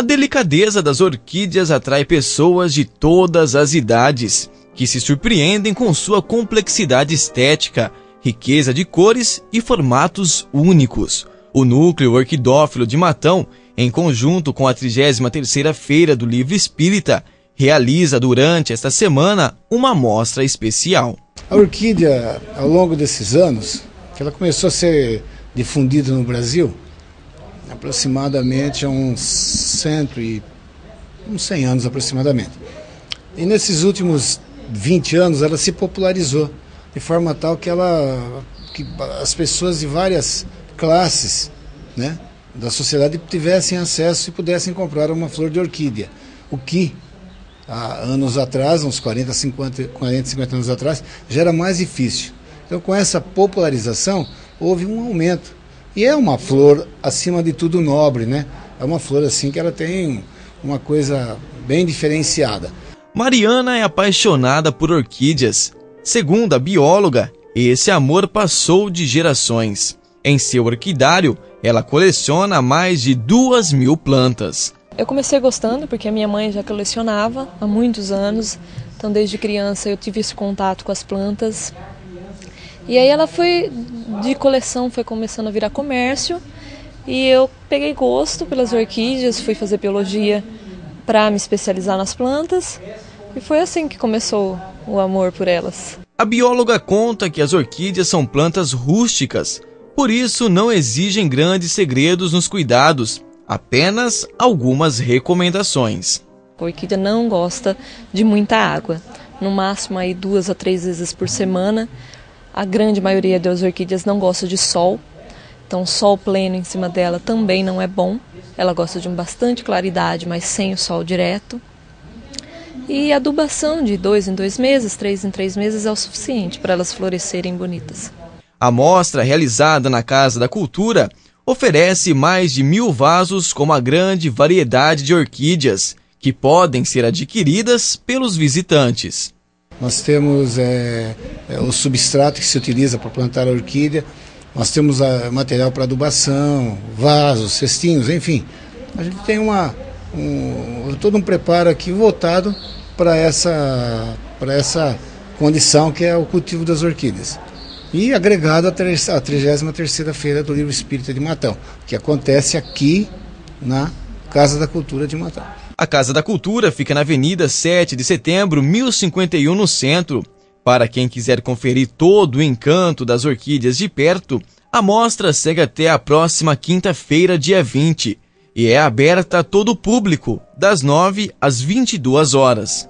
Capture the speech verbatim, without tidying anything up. A delicadeza das orquídeas atrai pessoas de todas as idades, que se surpreendem com sua complexidade estética, riqueza de cores e formatos únicos. O Núcleo Orquidófilo de Matão, em conjunto com a trigésima terceira Feira do Livro Espírita, realiza durante esta semana uma amostra especial. A orquídea, ao longo desses anos, que ela começou a ser difundida no Brasil, aproximadamente há uns cento e uns cem anos aproximadamente. E nesses últimos vinte anos ela se popularizou de forma tal que ela que as pessoas de várias classes, né, da sociedade tivessem acesso e pudessem comprar uma flor de orquídea, o que há anos atrás, uns quarenta, cinquenta, quarenta, cinquenta anos atrás, já era mais difícil. Então, com essa popularização houve um aumento. E é uma flor, acima de tudo, nobre, né? É uma flor assim que ela tem uma coisa bem diferenciada. Mariana é apaixonada por orquídeas. Segundo a bióloga, esse amor passou de gerações. Em seu orquidário, ela coleciona mais de duas mil plantas. Eu comecei gostando porque a minha mãe já colecionava há muitos anos. Então, desde criança, eu tive esse contato com as plantas. E aí ela foi, de coleção, foi começando a virar comércio e eu peguei gosto pelas orquídeas, fui fazer biologia para me especializar nas plantas e foi assim que começou o amor por elas. A bióloga conta que as orquídeas são plantas rústicas, por isso não exigem grandes segredos nos cuidados, apenas algumas recomendações. A orquídea não gosta de muita água, no máximo aí duas a três vezes por semana. A grande maioria das orquídeas não gosta de sol, então sol pleno em cima dela também não é bom. Ela gosta de um bastante claridade, mas sem o sol direto. E adubação de dois em dois meses, três em três meses é o suficiente para elas florescerem bonitas. A mostra realizada na Casa da Cultura oferece mais de mil vasos com uma grande variedade de orquídeas, que podem ser adquiridas pelos visitantes. Nós temos é, o substrato que se utiliza para plantar a orquídea, nós temos a, material para adubação, vasos, cestinhos, enfim. A gente tem uma, um, todo um preparo aqui voltado para essa, para essa condição que é o cultivo das orquídeas. E agregado à trigésima terceira Feira do Livro Espírita de Matão, que acontece aqui na Casa da Cultura de Matão. A Casa da Cultura fica na Avenida sete de setembro, mil e cinquenta e um, no centro. Para quem quiser conferir todo o encanto das orquídeas de perto, a mostra segue até a próxima quinta-feira, dia vinte, e é aberta a todo o público, das nove às vinte e duas horas.